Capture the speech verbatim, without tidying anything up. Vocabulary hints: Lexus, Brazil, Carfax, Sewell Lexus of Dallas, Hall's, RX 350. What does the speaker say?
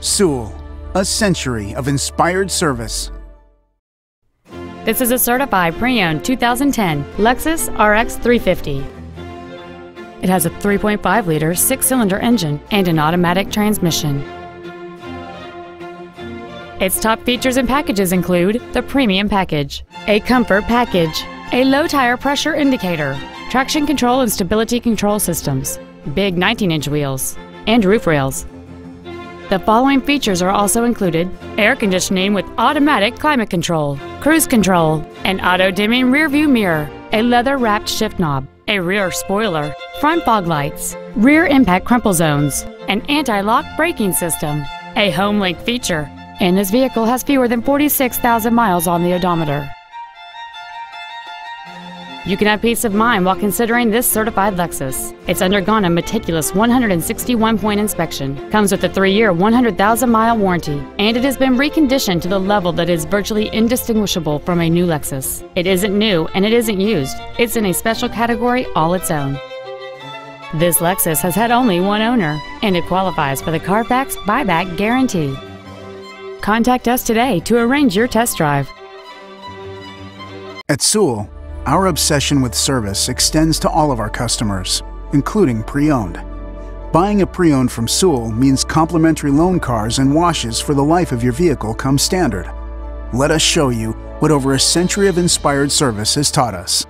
Sewell, a century of inspired service. This is a certified pre-owned two thousand ten Lexus R X three fifty. It has a three point five liter six-cylinder engine and an automatic transmission. Its top features and packages include the Premium Package, a Comfort Package, a low tire pressure indicator, traction control and stability control systems, big nineteen inch wheels, and roof rails. The following features are also included: air conditioning with automatic climate control, cruise control, an auto-dimming rearview mirror, a leather-wrapped shift knob, a rear spoiler, front fog lights, rear impact crumple zones, an anti-lock braking system, a home link feature, and this vehicle has fewer than forty-six thousand miles on the odometer. You can have peace of mind while considering this certified Lexus. It's undergone a meticulous one hundred sixty-one point inspection, comes with a three year, one hundred thousand mile warranty, and it has been reconditioned to the level that is virtually indistinguishable from a new Lexus. It isn't new and it isn't used. It's in a special category all its own. This Lexus has had only one owner, and it qualifies for the Carfax buyback guarantee. Contact us today to arrange your test drive. At Sewell, our obsession with service extends to all of our customers, including pre-owned. Buying a pre-owned from Sewell means complimentary loan cars and washes for the life of your vehicle come standard. Let us show you what over a century of inspired service has taught us.